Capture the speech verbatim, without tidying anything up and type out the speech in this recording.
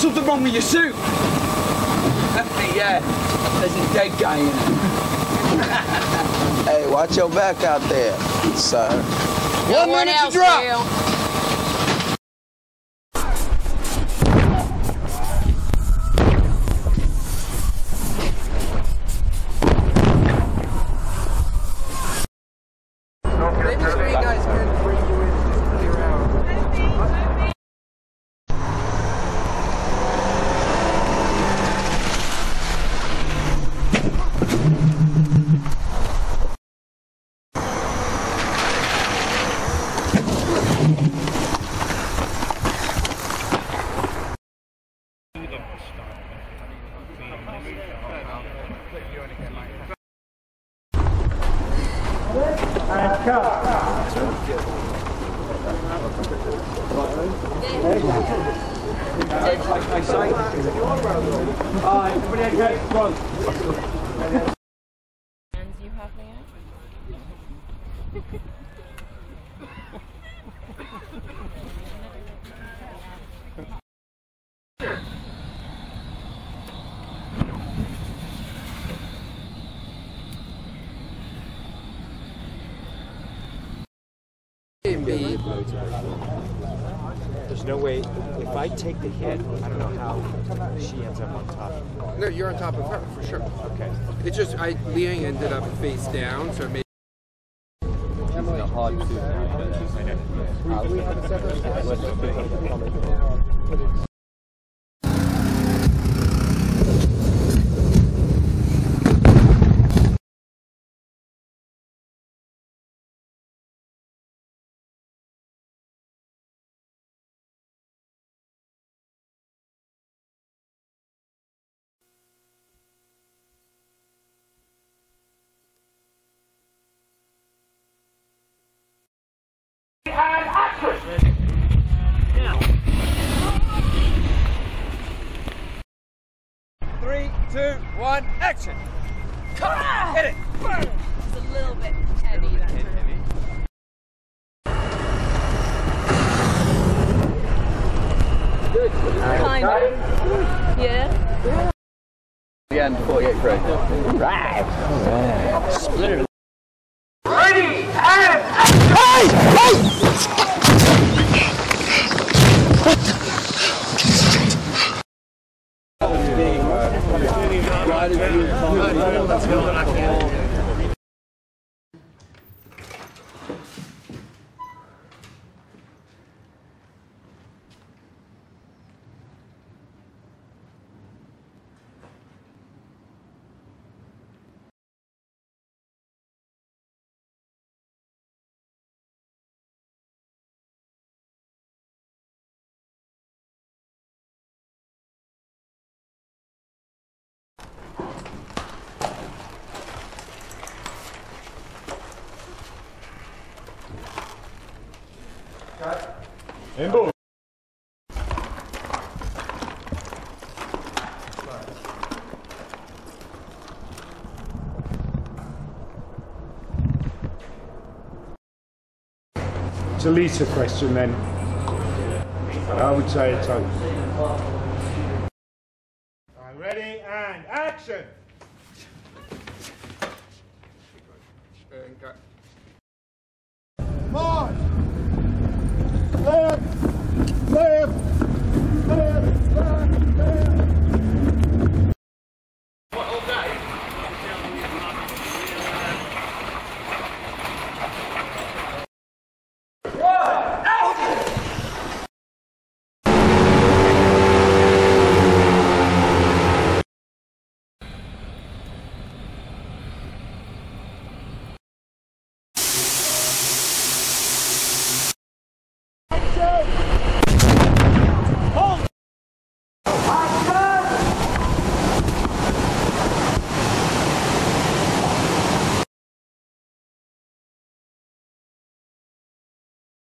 something wrong with your suit? Yeah, there's a dead guy in it. Hey, watch your back out there, sir. One no minute to drop. Still. There's no way, if I take the hit, I don't know how she ends up on top. No, you're on top of her, for sure. Okay. It's just, I, Liang ended up face down, so it made... She's in a hard suit now, but that's... I know. Two, one, action! Come on! Ah! Hit it! Burn. It's a little bit heavy. Little bit heavy. Good. Kind of. Yeah. yeah. Again, forty-eight break. Right. Right. Splitter. Ready and action! Hey! Hey! What the? And boom. It's a Lisa question then. I would say it's over. Right, ready and action. March. Left, left, left, left, left. What, all day? One, out! Go!